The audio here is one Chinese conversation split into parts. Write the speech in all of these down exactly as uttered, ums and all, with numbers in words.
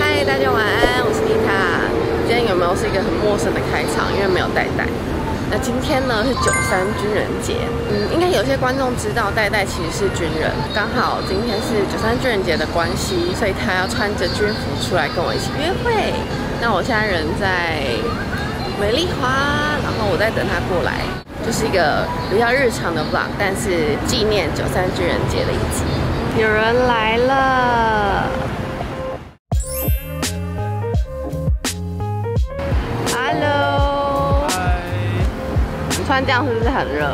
嗨，大家晚安，我是妮塔。今天有没有是一个很陌生的开场？因为没有戴戴。 那今天呢是九三军人节，嗯，应该有些观众知道，戴戴其实是军人，刚好今天是九三军人节的关系，所以他要穿着军服出来跟我一起约会。那我现在人在美丽华，然后我在等他过来，就是一个比较日常的 vlog， 但是纪念九三军人节的一集。有人来了，哈喽。 穿这样是不是很热？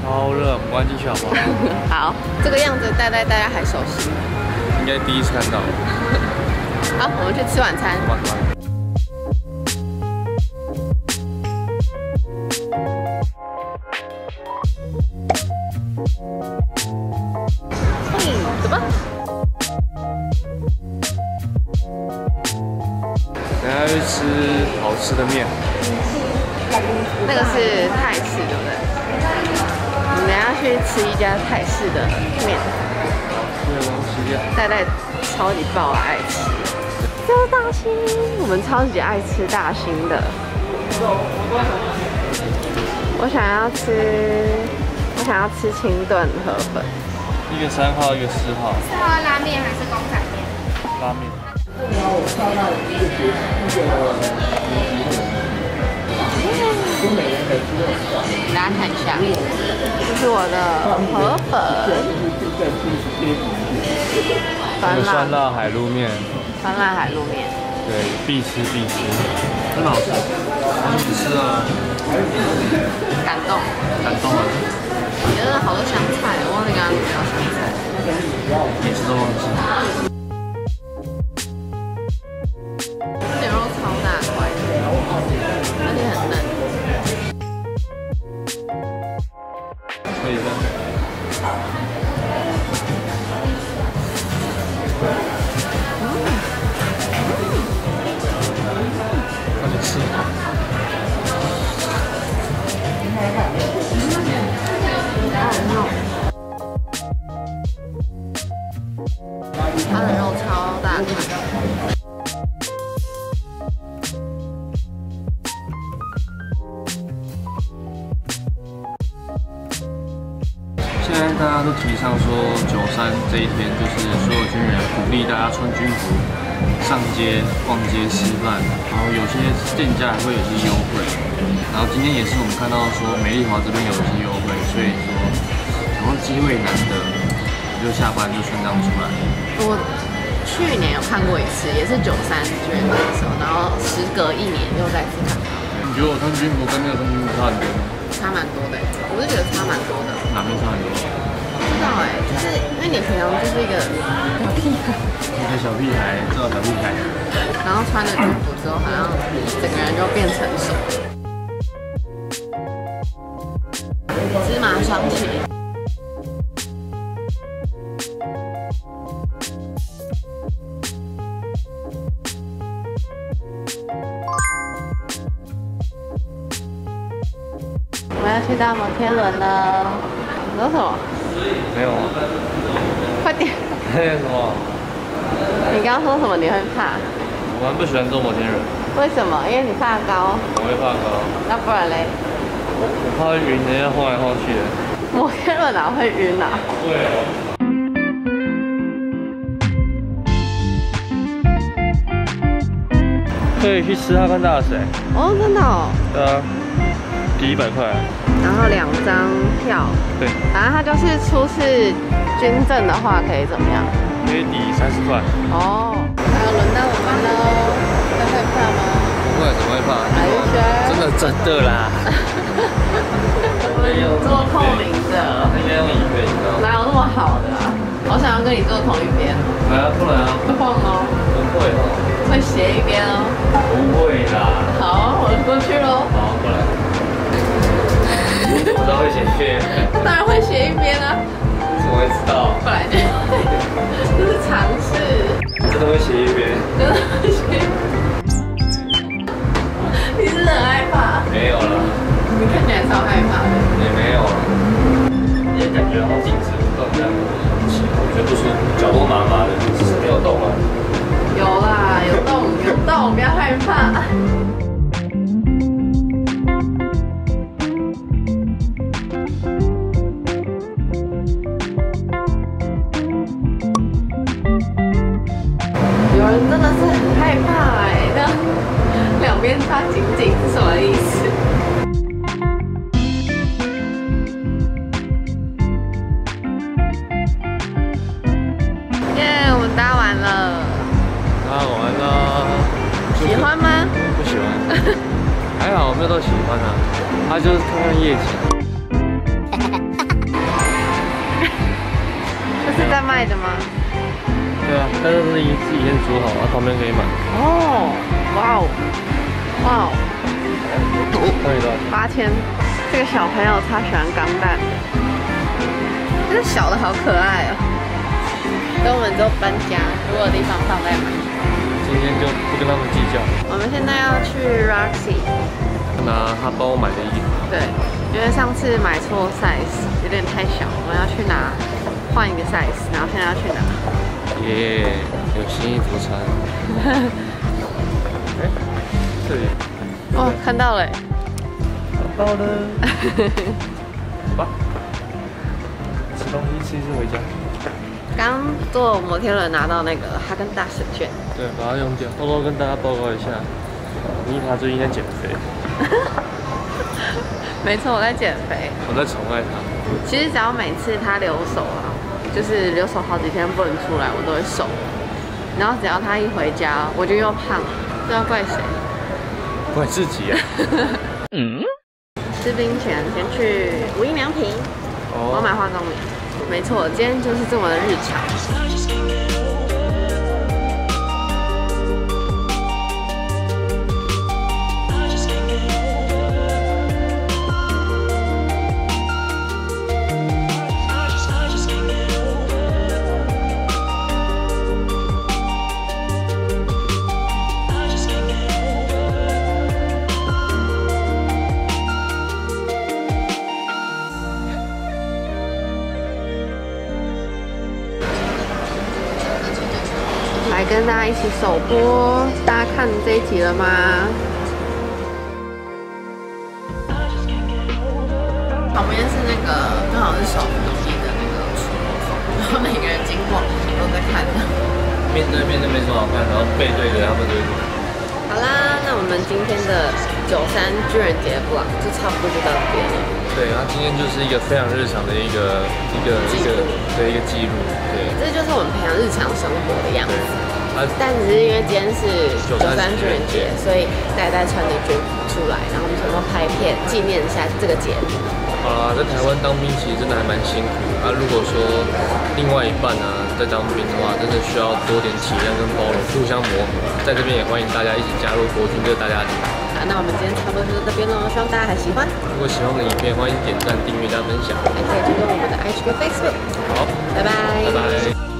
超热，我们关进去好不好？好，这个样子戴戴大家还熟悉，应该第一次看到。好，我们去吃晚餐。晚餐。嘿，走吧。等下去吃好吃的面。 那个是泰式，对不对？我们等下去吃一家泰式的面。戴戴超级爆爱吃，这是大星，我们超级爱吃大星的。我想要吃，我想要吃清炖河粉。一个三号，一个四号。四号拉面还是公仔面？拉面。嗯 大家看一下，这是我的河粉，酸辣海陆面，酸辣海陆面，对，必吃必吃，很好吃，好吃啊！感动，感动啊！觉得好多香菜，我忘记刚刚有香菜，每次都忘记。 它的肉超大块，现在大家都提倡说，九三这一天就是所有军人鼓励大家穿军服上街、逛街、吃饭，然后有些店家还会有些优惠。然后今天也是我们看到说美丽华这边有一些优惠，所以说然后机会难得。 就下班就穿这样出来。我去年有看过一次，也是九三军人的时候，然后时隔一年又再次看到。你觉得我穿军服跟那个穿军服差很多吗？差蛮多的，我是觉得差蛮多的。哪边差很多？不知道哎，就是因为你平常就是一个小屁孩，一个小屁孩，知道小屁孩。然后穿了军服之后，好像整个人就变成熟了。芝麻双喜。 去搭摩天轮了，你说什么？没有啊。快点。那什么？你刚刚说什么？你会怕？我蛮不喜欢坐摩天轮。为什么？因为你怕高。我会怕高。那不然嘞？我我怕会晕，人家晃来晃去的。摩天轮哪会晕啊？对啊。 可以去吃哈根达斯。哦，真的哦。对啊，抵一百块。然后两张票。对。然后它就是出示军证的话，可以怎么样？可以抵三十块。哦。然后轮到我们喽，会害怕吗？不会，怎么会怕？哎呦，真的真的啦。做透明的。应该用一边的。哪有那么好的啊？我想要跟你做同一边。来啊，不然啊。会晃哦。不会哦。 会斜一边哦，不会啦。好，我过去喽。好，过来。我当然会斜一边。他当然会斜一边啊。么会知道？本来就会，就是尝试。真的会写一篇？真的会写一篇。你是很害怕？没有了。你看起来超害怕的。也没有了。也感觉好静止不动这样，我觉得不舒服，脚都麻麻的，是没有动啊。有啦，有动，有动，不要害怕。 真的是很害怕哎、欸，那两边抓紧紧是什么意思？耶，我们搭完了。搭完了。喜欢吗？不喜欢。还好，我没有到喜欢啊，他就是看看夜景。这是在卖的吗？ 对啊，但是是自己先煮好，啊，旁边可以买。哦，哇哦，哇哦，可以的。八千，这个小朋友他喜欢钢蛋的，这个小的好可爱哦。等我们之后搬家，如果有地方放再买。今天就不跟他们计较。我们现在要去 Roxy 拿他帮我买的衣服。对，因为上次买错 size， 有点太小，我们要去拿换一个 size， 然后现在要去拿。 耶， yeah, 有新衣服穿。哎这里。哦，看到了。看到了。走吧。吃东西吃一吃回家。刚坐摩天轮拿到那个哈根达斯券。对，把它用掉。偷偷跟大家报告一下，妮塔最近在减肥。没错，我在减肥。我在宠爱她。其实只要每次她留手啊。 就是留守好几天不能出来，我都会瘦。然后只要他一回家，我就又胖了，这要怪谁？怪自己啊！嗯。吃冰前先去无印良品，哦、我买化妆棉。没错，今天就是这么的日常。跟大家一起首播，大家看这一集了吗？旁边是那个刚好是手扶梯的那个出入口，然后每个人经过都在看的。面对面的没什么好看，然后背对着他们对。好啦，那我们今天的九三巨人节目啊，就差不多就到这边了。对，然后今天就是一个非常日常的一个一个一个对一个记录，对。这就是我们平常日常生活的样子。 但只是因为今天是九三巨人节，所以大家穿着军服出来，然后我们想要拍片纪念一下这个节日。好啦，在台湾当兵其实真的还蛮辛苦啊。如果说另外一半啊在当兵的话，真的需要多点体谅跟包容，互相磨合。在这边也欢迎大家一起加入国军这个大家庭。好，那我们今天差不多就到这边喽，希望大家还喜欢。如果喜欢我们的影片，欢迎点赞、订阅、加分享，还可以追踪我们的 I G 跟 Facebook。好，拜拜，拜拜。